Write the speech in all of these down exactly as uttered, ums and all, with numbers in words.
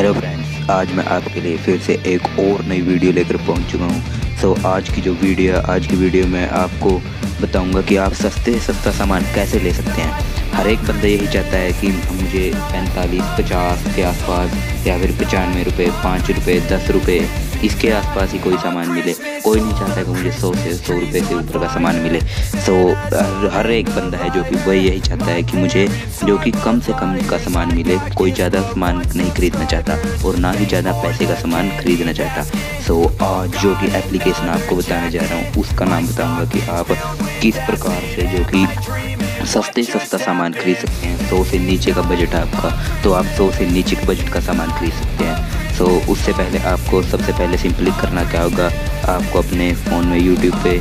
Hello friends, आज मैं आपके लिए फिर से एक और नई वीडियो लेकर पहुंच चुका हूं। सो so, आज की जो वीडियो है आज की वीडियो में आपको बताऊंगा कि आप सस्ते से सस्ता सामान कैसे ले सकते हैं। हर एक बंदा यही चाहता है कि मुझे पैंतालीस पचास के आसपास या फिर पचानवे रुपये पाँच रुपये दस रुपये इसके आसपास ही कोई सामान मिले। कोई नहीं चाहता कि मुझे सौ से सौ रुपये से ऊपर का सामान मिले। सो so, हर एक बंदा है जो कि वही यही चाहता है कि मुझे जो कि कम से कम का सामान मिले। कोई ज़्यादा सामान नहीं खरीदना चाहता और ना ही ज़्यादा पैसे का सामान खरीदना चाहता। सो so, आज जो कि एप्लीकेशन आपको बताने जा रहा हूँ उसका नाम बताऊँगा कि आप किस प्रकार से जो कि सस्ते सस्ता सामान खरीद सकते हैं। सौ से नीचे का बजट है आपका तो आप सौ से नीचे के बजट का सामान खरीद सकते हैं। सो उससे पहले आपको सबसे पहले सिंपली करना क्या होगा, आपको अपने फ़ोन में यूट्यूब पे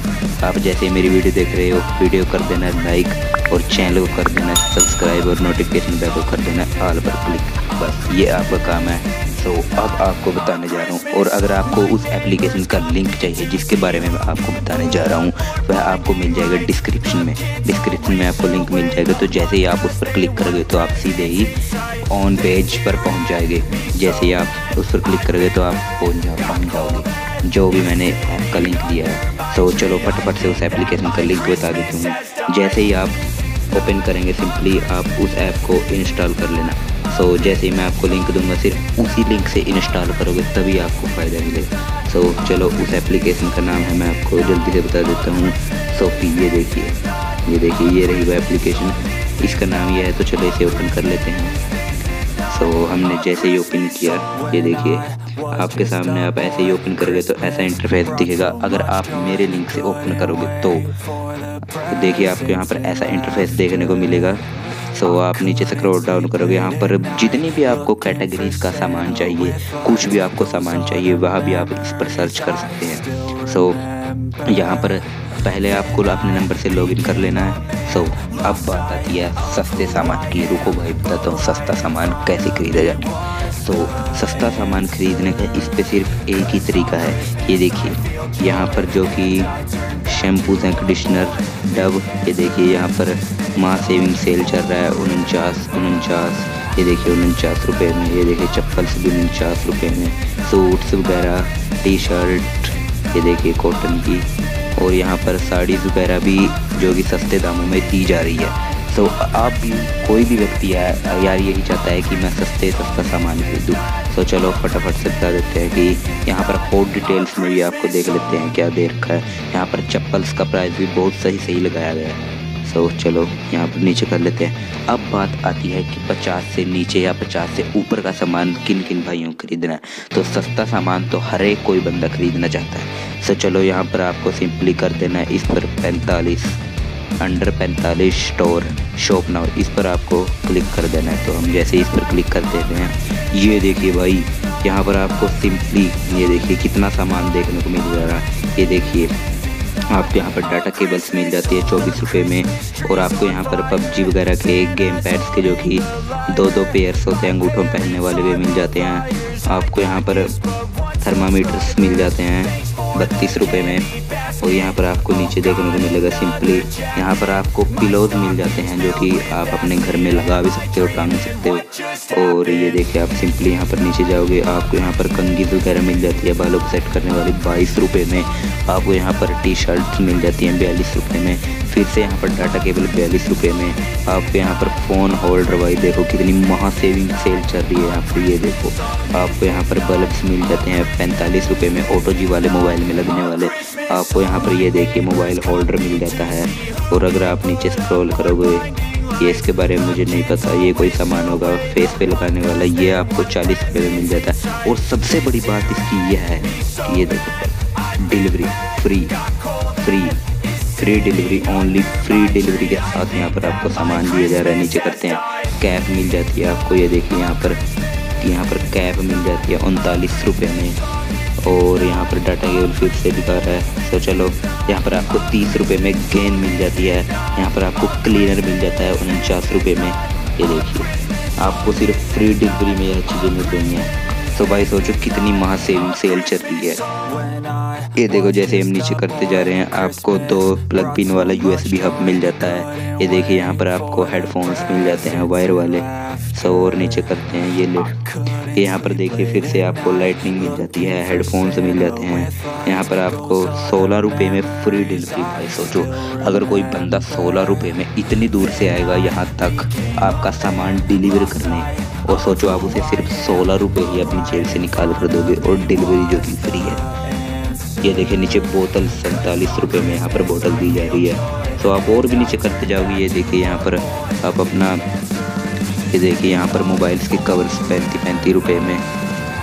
आप जैसे मेरी वीडियो देख रहे हो वीडियो कर देना लाइक और चैनल को कर देना सब्सक्राइब और नोटिफिकेशन बेल को कर देना ऑल पर क्लिक। बस ये आपका काम है। सो so, अब आपको बताने जा रहा हूँ और अगर आपको उस एप्लीकेशन का लिंक चाहिए जिसके बारे में मैं आपको बताने जा रहा हूँ वह आपको मिल जाएगा डिस्क्रिप्शन में। डिस्क्रिप्शन में आपको लिंक मिल जाएगा तो जैसे ही आप उस पर क्लिक करोगे तो आप सीधे ही ऑन पेज पर पहुँच जाएंगे। जैसे ही आप उस पर क्लिक करोगे तो आप पहुँच जाओ पहुँच जाओगे जो भी मैंने ऐप का लिंक दिया है। तो so, चलो फटाफट से उस एप्लीकेशन का लिंक बता देती हूँ। जैसे ही आप ओपन करेंगे सिंपली आप उस ऐप को इंस्टॉल कर लेना। सो so, जैसे ही मैं आपको लिंक दूंगा सिर्फ उसी लिंक से इंस्टॉल करोगे तभी आपको फ़ायदा मिलेगा। सो so, चलो उस एप्लीकेशन का नाम है मैं आपको जल्दी से बता देता हूँ। सोफी ये देखिए ये देखिए ये रही वो एप्लीकेशन, इसका नाम ये है। तो चलो इसे ओपन कर लेते हैं। सो so, हमने जैसे ही ओपन किया ये देखिए आपके सामने। आप ऐसे ही ओपन करोगे तो ऐसा इंटरफेस दिखेगा। अगर आप मेरे लिंक से ओपन करोगे तो, तो देखिए आपको यहाँ पर ऐसा इंटरफेस देखने को मिलेगा। सो so, आप नीचे स्क्रॉल डाउन करोगे, यहाँ पर जितनी भी आपको कैटेगरीज का सामान चाहिए कुछ भी आपको सामान चाहिए वह भी आप इस पर सर्च कर सकते हैं। सो so, यहाँ पर पहले आपको अपने नंबर से लॉगिन कर लेना है। सो so, अब बात आती है सस्ते सामान की। रुको भाई बताता हूँ सस्ता सामान कैसे खरीदा जाता है। सो so, सस्ता सामान खरीदने का इस पर सिर्फ एक ही तरीका है। ये देखिए यहाँ पर जो कि शैम्पूज हैं, कंडीशनर, डब, ये देखिए यहाँ पर माँ सेविंग सेल चल रहा है उनचास उनचास, ये देखिए उनचास रुपये में। ये देखिए चप्पल्स भी उनचास रुपये में, सूट्स वगैरह, टी शर्ट, ये देखिए कॉटन की, और यहाँ पर साड़ीज़ वगैरह भी जो कि सस्ते दामों में दी जा रही है। सो so, आप भी कोई भी व्यक्ति है यार यही चाहता है कि मैं सस्ते सस्ता सामान खरीदूँ। सो so, चलो फटाफट से बता देते हैं कि यहाँ पर और डिटेल्स में भी आपको देख लेते हैं क्या दे रखा है। यहाँ पर चप्पल्स का प्राइस भी बहुत सही सही लगाया गया है। सो so, चलो यहाँ पर नीचे कर लेते हैं। अब बात आती है कि पचास से नीचे या पचास से ऊपर का सामान किन किन भाइयों को खरीदना है। तो सस्ता सामान तो हर एक कोई बंदा खरीदना चाहता है। सो so, चलो यहाँ पर आपको सिंपली कर देना है इस पर पैंतालीस अंडर पैंतालीस स्टोर शॉप नाउ, इस पर आपको क्लिक कर देना है। तो हम जैसे इस पर क्लिक कर देते हैं ये देखिए भाई यहाँ पर आपको सिंपली ये देखिए कितना सामान देखने को मिल जा रहा है। ये देखिए आपको यहाँ पर डाटा केबल्स मिल जाती है चौबीस रुपये में, और आपको यहाँ पर पबजी वगैरह के गेम पैड्स के जो कि दो दो पेयर्स होते हैं अंगूठों पहनने वाले भी मिल जाते हैं। आपको यहाँ पर थर्मामीटर्स मिल जाते हैं बत्तीस रुपये में, और यहाँ पर आपको नीचे देखने को मिलेगा सिंपली यहाँ पर आपको पिलोज मिल जाते हैं जो कि आप अपने घर में लगा भी सकते हो टांग सकते हो। और ये देखिए आप सिंपली यहाँ पर नीचे जाओगे आपको यहाँ पर कंघी वगैरह मिल जाती है बालों को सेट करने वाली बाईस रुपये में। आपको यहाँ पर टी शर्ट मिल जाती हैं बयालीस रुपये में। फिर से यहाँ पर डाटा केबल बयालीस रुपये में। आपको यहाँ पर फ़ोन होल्डर वाई देखो कितनी महा सेविंग सेल चल रही है यहाँ पर। ये देखो आपको यहाँ पर बल्ब्स मिल जाते हैं पैंतालीस रुपये में, ऑटो जी वाले मोबाइल में लगने वाले। आपको यहाँ पर ये देखिए मोबाइल होल्डर मिल जाता है। और अगर आप नीचे स्क्रॉल करोगे ये इसके बारे में मुझे नहीं पता, ये कोई सामान होगा फेस पे लगाने वाला, ये आपको चालीस रुपये में मिल जाता है। और सबसे बड़ी बात इसकी यह है कि ये देखो delivery free free free delivery only, free delivery के साथ यहाँ पर आपको सामान दिया जा रहा है। नीचे करते हैं कैप मिल जाती है आपको, ये देखिए यहाँ पर यहाँ पर कैप मिल जाती है उनतालीस रुपये में। और यहाँ पर डाटा केबल फिर से दिखा रहा है। तो चलो यहाँ पर आपको तीस रुपये में गेंद मिल जाती है। यहाँ पर आपको क्लीनर मिल जाता है उनचास रुपये में। ये देखिए आपको सिर्फ फ्री डिलीवरी में यह चीज़ें मिल रही हैं। तो भाई सोचो कितनी महा सेविंग सेल चल रही है। ये देखो जैसे हम नीचे करते जा रहे हैं आपको दो प्लग पिन वाला यूएसबी हब मिल जाता है। ये देखिए यहाँ पर आपको हेडफोन्स मिल जाते हैं वायर वाले। सो और नीचे करते हैं ये लो, ये यहाँ पर देखिए फिर से आपको लाइटनिंग मिल जाती है, हेडफोन्स मिल जाते हैं। यहाँ पर आपको सोलह रुपये में फ्री डिलीवरी। भाई सोचो अगर कोई बंदा सोलह रुपये में इतनी दूर से आएगा यहाँ तक आपका सामान डिलीवर करने, और सोचो आप उसे सिर्फ सोलह रुपये ही अपनी जेब से निकाल कर दोगे और डिलीवरी जो कि फ्री है। ये देखिए नीचे बोतल सैंतालीस रुपये में यहाँ पर बोतल दी जा रही है। तो आप और भी नीचे करते जाओगे। ये देखिए यहाँ पर आप अपना, ये देखिए यहाँ पर मोबाइल्स के कवर्स पैंती पैंतीस रुपये में।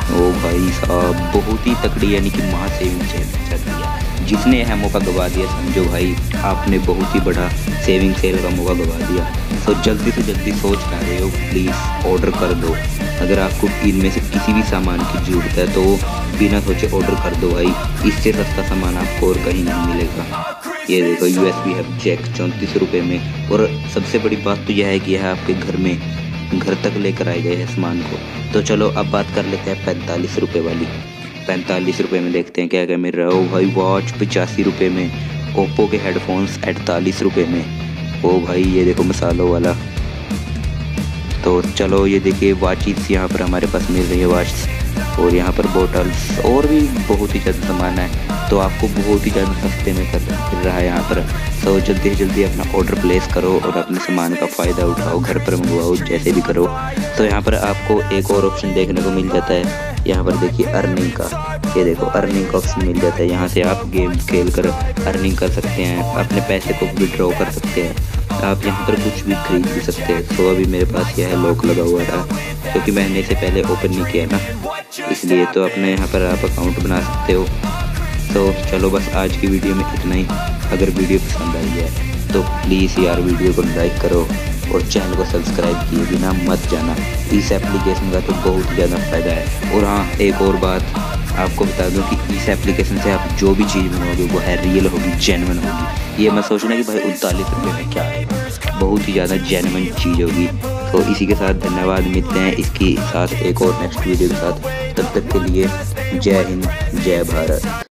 ओ भाई साहब बहुत ही तकड़ी यानी कि महा सेविंग सेल चल रही है। जिसने यह मौका गवा दिया समझो भाई आपने बहुत ही बड़ा सेविंग सेल का मौका गवा दिया। तो जल्दी से जल्दी सोच पा रहे हो प्लीज़ ऑर्डर कर दो। अगर आपको इनमें से किसी भी सामान की ज़रूरत है तो बिना सोचे ऑर्डर कर दो भाई, इससे सस्ता सामान आपको और कहीं नहीं मिलेगा। ये देखो U S B hub jack चौंतीस रुपये में। और सबसे बड़ी बात तो यह है कि यह आपके घर में घर तक लेकर आए गए हैं सामान को। तो चलो अब बात कर लेते हैं पैंतालीस रुपये वाली। पैंतालीस रुपये में देखते हैं क्या क्या मिल रहा है। ओ भाई वॉच पचासी रुपये में, ओप्पो के हेडफोन्स अड़तालीस रुपये में। ओ भाई ये देखो मसालों वाला। तो चलो ये देखिए वाचिस यहाँ पर हमारे पास मिल रही है वाच, और यहाँ पर बोटल्स और भी बहुत ही ज़्यादा सामान है। तो आपको बहुत ही ज़्यादा सस्ते में कर मिल रहा है यहाँ पर। तो जल्दी से जल्दी अपना ऑर्डर प्लेस करो और अपने सामान का फ़ायदा उठाओ, घर पर मंगवाओ जैसे भी करो। तो यहाँ पर आपको एक और ऑप्शन देखने को मिल जाता है, यहाँ पर देखिए अर्निंग का। ये देखो अर्निंग का ऑप्शन मिल जाता है। यहाँ से आप गेम खेल कर अर्निंग कर सकते हैं, अपने पैसे को विड्रॉ कर सकते हैं। आप यहाँ पर कुछ भी खरीद भी सकते हैं। तो अभी मेरे पास यह लॉक लगा हुआ था क्योंकि मैंने इसे पहले ओपन नहीं किया ना, इसलिए। तो अपने यहाँ पर आप अकाउंट बना सकते हो। तो चलो बस आज की वीडियो में इतना ही। अगर वीडियो पसंद आई है तो प्लीज़ यार वीडियो को लाइक करो और चैनल को सब्सक्राइब किए बिना मत जाना। इस एप्लीकेशन का तो बहुत ज़्यादा फ़ायदा है। और हाँ एक और बात आपको बता दूं कि इस एप्लीकेशन से आप जो भी चीज़ बनाओगे वो है रियल होगी, जेन्युइन होगी। ये मत सोचना कि भाई उनतालीस रुपये में क्या है, बहुत ही ज़्यादा जेन्युइन चीज़ होगी। तो इसी के साथ धन्यवाद, मिलते हैं इसके साथ एक और नेक्स्ट वीडियो के साथ। तब तक के लिए जय हिंद जय भारत।